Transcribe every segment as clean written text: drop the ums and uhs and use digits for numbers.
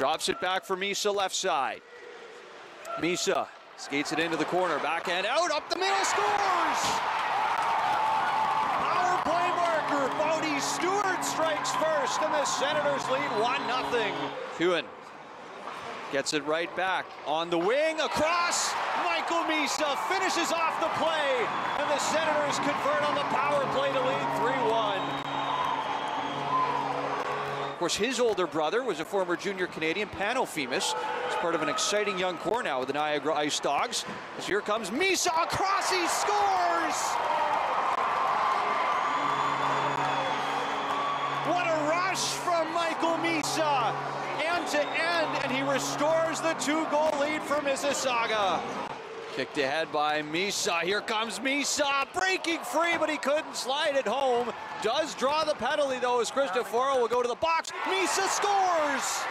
Drops it back for Misa, left side. Misa skates it into the corner, backhand out, up the middle, scores! Power play marker, Bode Stewart strikes first, and the Senators lead 1-0. Hewin gets it right back, on the wing, across, Michael Misa finishes off the play, and the Senators convert on the power play to lead 3-1. Of course, his older brother was a former junior Canadian, Panofemus. He's part of an exciting young core now with the Niagara Ice Dogs. As here comes Misa across, he scores! What a rush from Michael Misa, end to end, and he restores the 2-goal lead for Mississauga. Kicked ahead by Misa, here comes Misa, breaking free, but he couldn't slide it home. Does draw the penalty though, as Cristoforo will go to the box. Misa scores!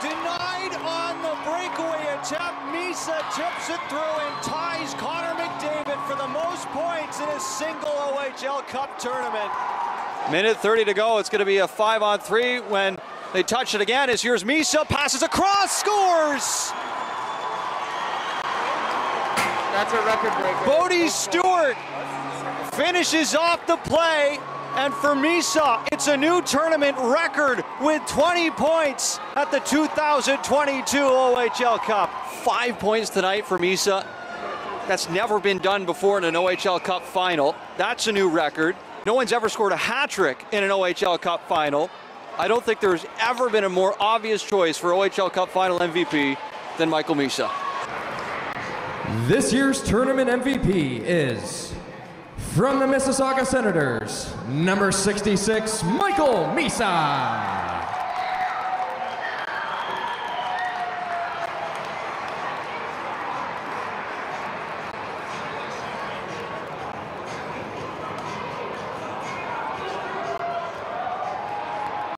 Denied on the breakaway attempt, Misa tips it through and ties Connor McDavid for the most points in a single OHL Cup tournament. Minute 30 to go, it's going to be a 5-on-3 when they touch it again, as here's Misa, passes across, scores! That's a record breaker. Bode Stewart finishes off the play, and for Misa, it's a new tournament record with 20 points at the 2022 OHL Cup. 5 points tonight for Misa. That's never been done before in an OHL Cup final. That's a new record. No one's ever scored a hat-trick in an OHL Cup final. I don't think there's ever been a more obvious choice for OHL Cup Final MVP than Michael Misa. This year's tournament MVP is, from the Mississauga Senators, number 66, Michael Misa.